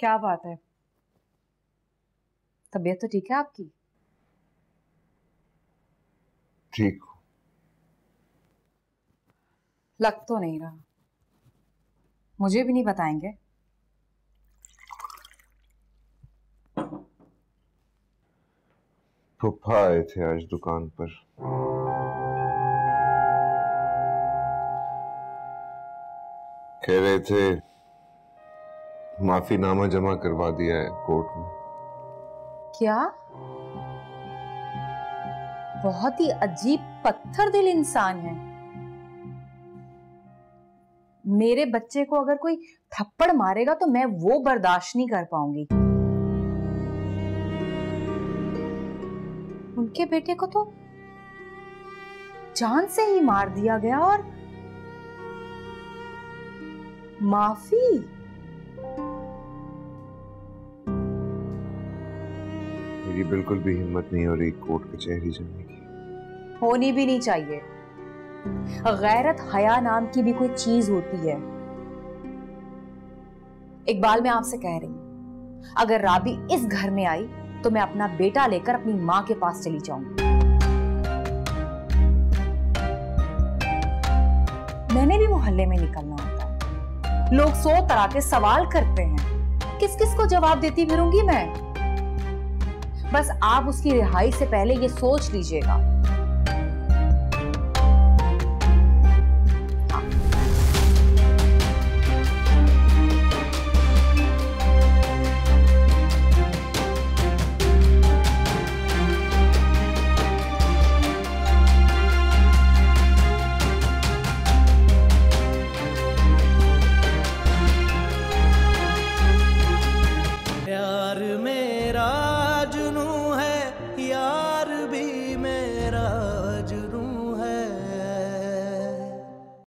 क्या बात है, तबीयत तो ठीक है आपकी? ठीक हूँ। लग तो नहीं रहा। मुझे भी नहीं बताएंगे? फूफा आए थे आज दुकान पर, कह रहे थे माफीनामा जमा करवा दिया है कोर्ट में। क्या? बहुत ही अजीब पत्थर दिल इंसान है। मेरे बच्चे को अगर कोई थप्पड़ मारेगा तो मैं वो बर्दाश्त नहीं कर पाऊंगी। उनके बेटे को तो जान से ही मार दिया गया और माफी। मेरी बिल्कुल भी हिम्मत नहीं हो रही कोर्ट कचहरी जाने की। होनी भी नहीं चाहिए। गैरत हया नाम की भी कोई चीज होती है। इकबाल, मैं आपसे कह रही हूं, अगर राबी इस घर में आई तो मैं अपना बेटा लेकर अपनी मां के पास चली जाऊंगी। मैंने भी मोहल्ले में निकलना होता है, लोग 100 तरह के सवाल करते हैं, किस किस को जवाब देती फिरूंगी मैं। बस आप उसकी रिहाई से पहले ये सोच लीजिएगा।